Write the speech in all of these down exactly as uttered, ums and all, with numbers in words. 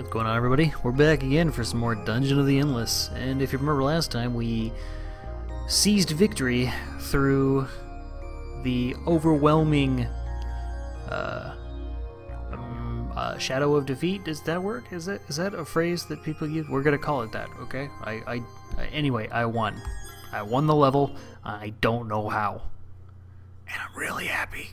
What's going on, everybody? We're back again for some more Dungeon of the Endless, and if you remember last time, we seized victory through the overwhelming uh, um, uh, shadow of defeat. Does that work? Is that is that a phrase that people use? We're gonna call it that, okay? I, I anyway, I won. I won the level. I don't know how, and I'm really happy.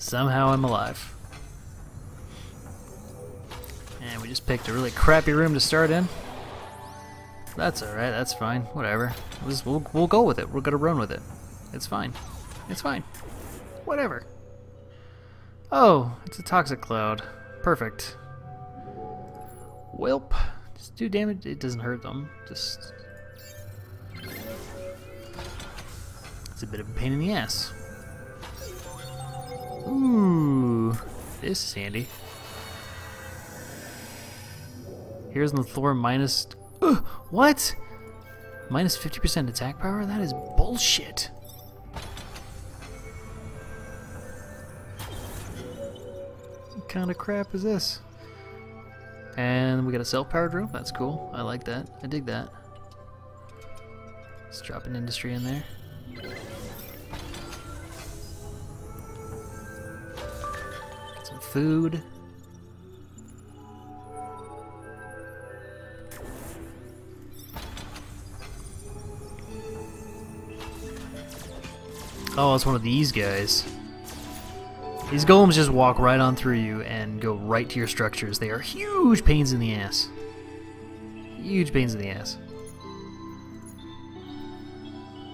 Somehow I'm alive. And we just picked a really crappy room to start in. That's alright, that's fine, whatever. We'll, just, we'll, we'll go with it, we're gonna run with it. It's fine, it's fine, whatever. Oh, it's a toxic cloud, perfect. Welp, just do damage, it doesn't hurt them, just... It's a bit of a pain in the ass. Ooh, this is handy. Here's on the floor minus... Uh, what? Minus fifty percent attack power? That is bullshit. What kind of crap is this? And we got a self-powered room? That's cool. I like that. I dig that. Let's drop an industry in there. Food. Oh, it's one of these guys. These golems just walk right on through you and go right to your structures. They are huge pains in the ass. Huge pains in the ass.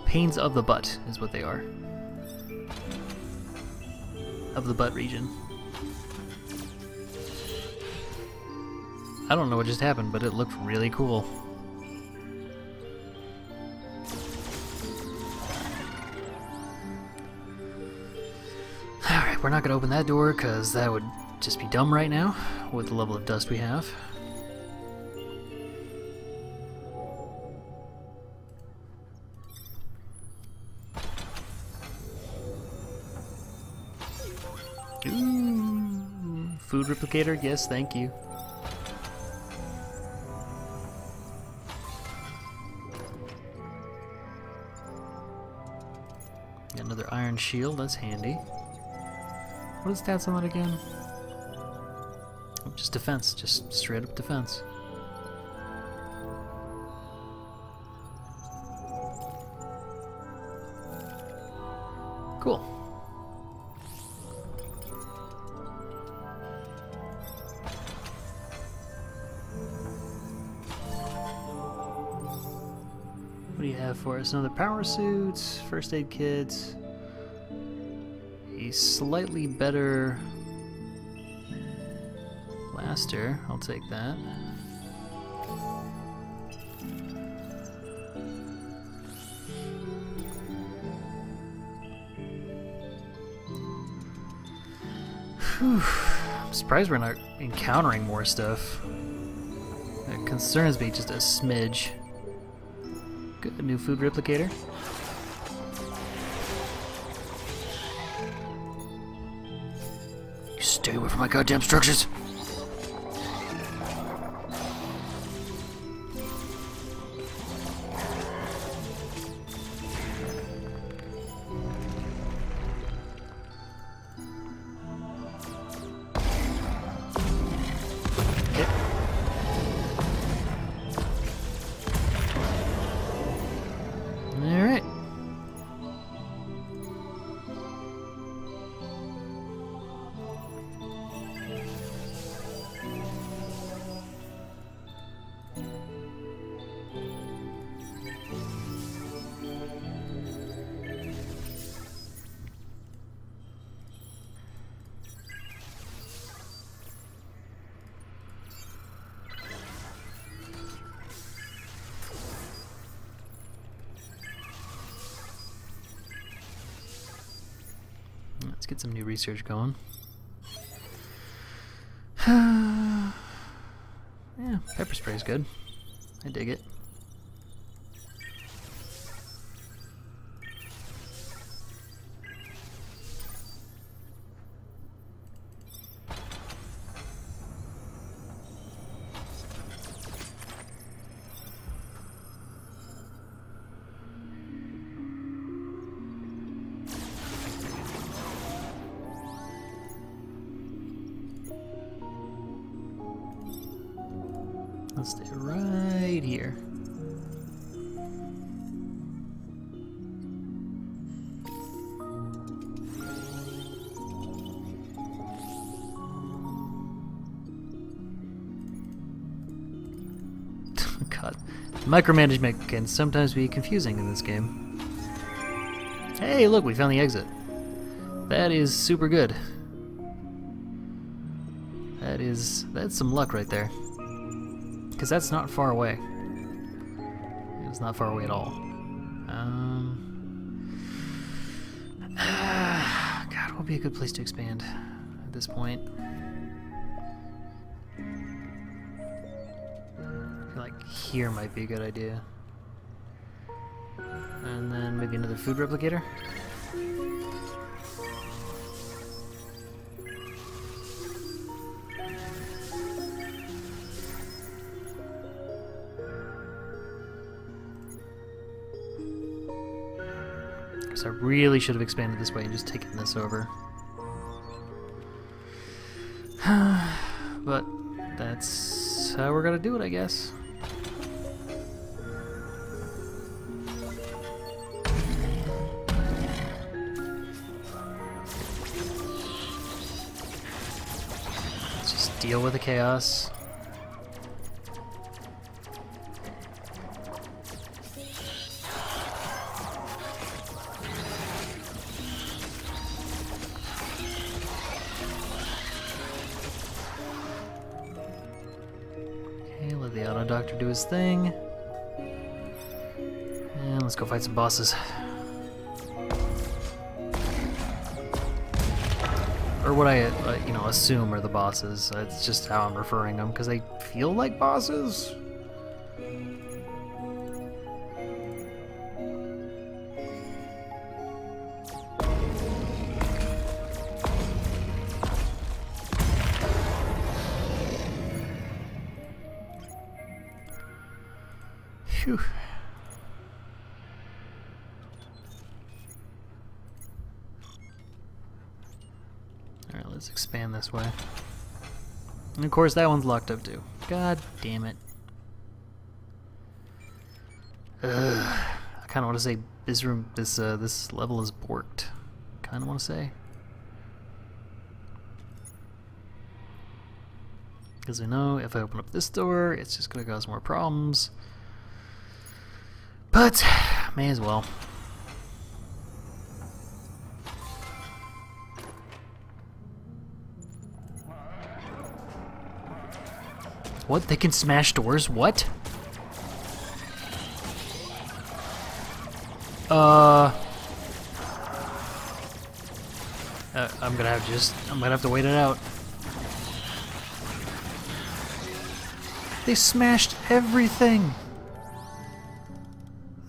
Pains of the butt is what they are. Of the butt region. I don't know what just happened, but it looked really cool. Alright, we're not gonna open that door because that would just be dumb right now with the level of dust we have. Ooh, food replicator? Yes, thank you. Another iron shield, that's handy. What is stats on that again? Oh, just defense, just straight up defense. Cool. What do you have for us? Another power suit, first aid kit. A slightly better blaster, I'll take that. Whew. I'm surprised we're not encountering more stuff. That concerns me just a smidge. Good, new food replicator. Stay away from my goddamn structures! Yep. Alright. Let's get some new research going. Yeah, pepper spray is good. I dig it. I'll stay right here. God, micromanagement can sometimes be confusing in this game. Hey, look, we found the exit. That is super good. That is, that's some luck right there. Because that's not far away. It's not far away at all. Um, uh, God, what would be a good place to expand at this point? I feel like here might be a good idea. And then maybe another food replicator? I really should have expanded this way and just taken this over. But that's how we're gonna do it, I guess. Let's just deal with the chaos. Doctor do his thing. And let's go fight some bosses. Or what I, uh, you know, assume are the bosses. That's just how I'm referring to them, because they feel like bosses. Whew. All right, let's expand this way. And of course, that one's locked up too. God damn it! Ugh. I kind of want to say this room, this uh, this level is borked. Kind of want to say, because we know if I open up this door, it's just gonna cause more problems. But, may as well. What? They can smash doors? What? Uh... uh I'm gonna have to just... I'm gonna have to wait it out. They smashed everything!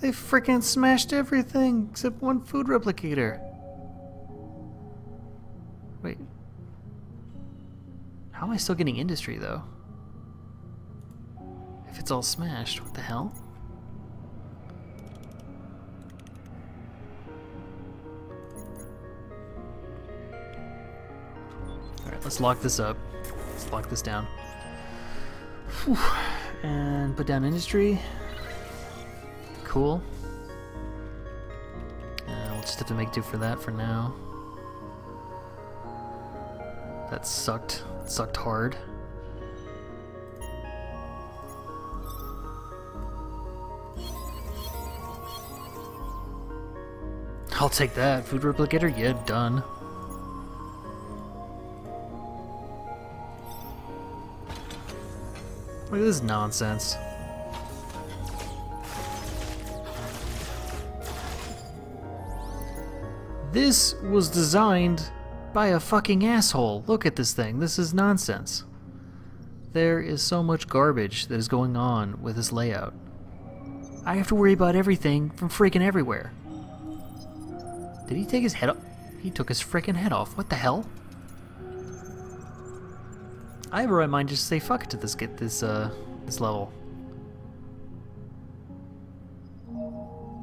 They freaking smashed everything except one food replicator. Wait. How am I still getting industry though? If it's all smashed, what the hell? Alright, let's lock this up. Let's lock this down. Whew. And put down industry. Cool. Uh, we'll just have to make do for that for now. That sucked. That sucked hard. I'll take that. Food replicator? Yeah, done. Look at this nonsense. This was designed by a fucking asshole. Look at this thing. This is nonsense. There is so much garbage that is going on with this layout. I have to worry about everything from freaking everywhere. Did he take his head off? He took his freaking head off. What the hell? I have a right mind just to say fuck it to this get this uh this level.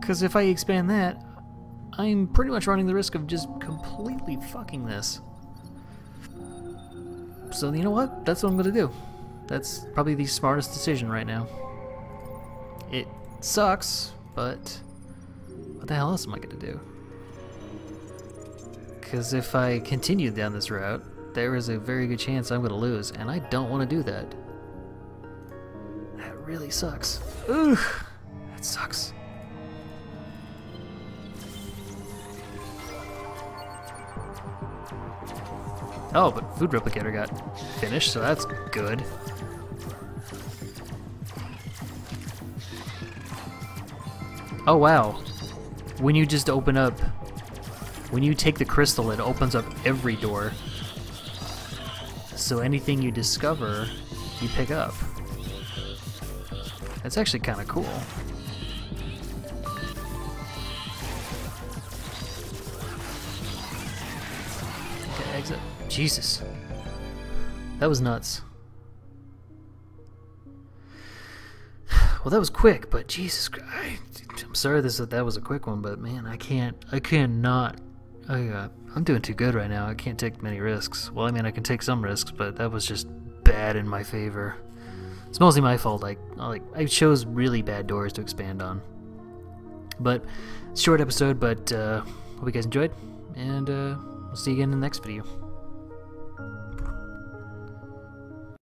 Cause if I expand that, I'm pretty much running the risk of just completely fucking this. So you know what? That's what I'm gonna do. That's probably the smartest decision right now. It sucks, but what the hell else am I gonna do? Because if I continue down this route, there is a very good chance I'm gonna lose, and I don't want to do that. That really sucks. Ooh, that sucks. Oh, but Food Replicator got finished, so that's good. Oh wow, when you just open up, when you take the crystal, it opens up every door. So anything you discover, you pick up. That's actually kind of cool. Okay, exit. Jesus. That was nuts. Well, that was quick, but Jesus Christ. I'm sorry this that was a quick one, but man, I can't, I cannot, I, uh, I'm doing too good right now. I can't take many risks. Well, I mean, I can take some risks, but that was just bad in my favor. It's mostly my fault. Like, like I chose really bad doors to expand on. But short episode, but uh, hope you guys enjoyed, and uh, we'll see you again in the next video.